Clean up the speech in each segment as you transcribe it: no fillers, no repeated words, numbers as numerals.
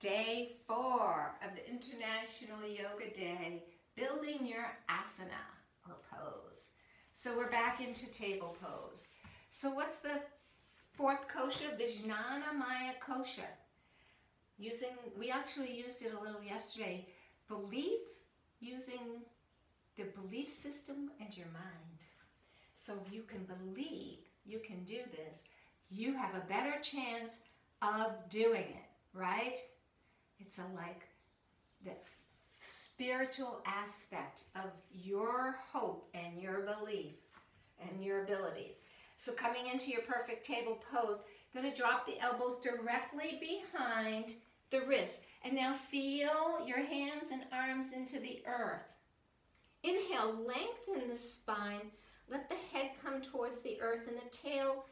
Day 4 of the International Yoga Day, building your asana or pose. So we're back into table pose. So what's the fourth kosha? Vijnana maya kosha. We actually used it a little yesterday. Belief, using the belief system and your mind. So you can believe you can do this. You have a better chance of doing it, right? It's like the spiritual aspect of your hope and your belief and your abilities. So coming into your perfect table pose, you're going to drop the elbows directly behind the wrists. And now feel your hands and arms into the earth. Inhale, lengthen the spine. Let the head come towards the earth and the tail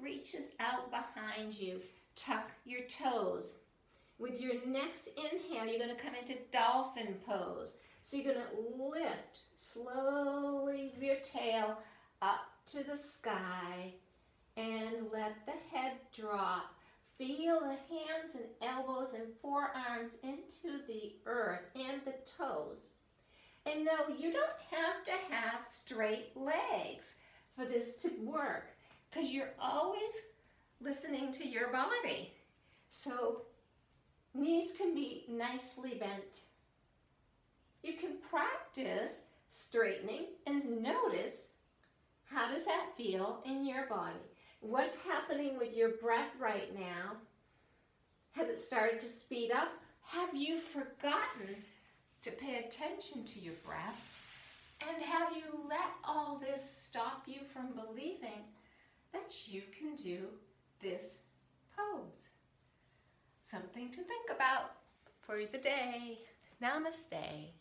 reaches out behind you. Tuck your toes. With your next inhale, you're going to come into dolphin pose. So you're going to lift slowly your tail up to the sky and let the head drop. Feel the hands and elbows and forearms into the earth and the toes. And no, you don't have to have straight legs for this to work because you're always listening to your body. So knees can be nicely bent. You can practice straightening and notice how does that feel in your body. What's happening with your breath right now? Has it started to speed up? Have you forgotten to pay attention to your breath? And have you let all this stop you from believing that you can do this pose? Something to think about for the day. Namaste.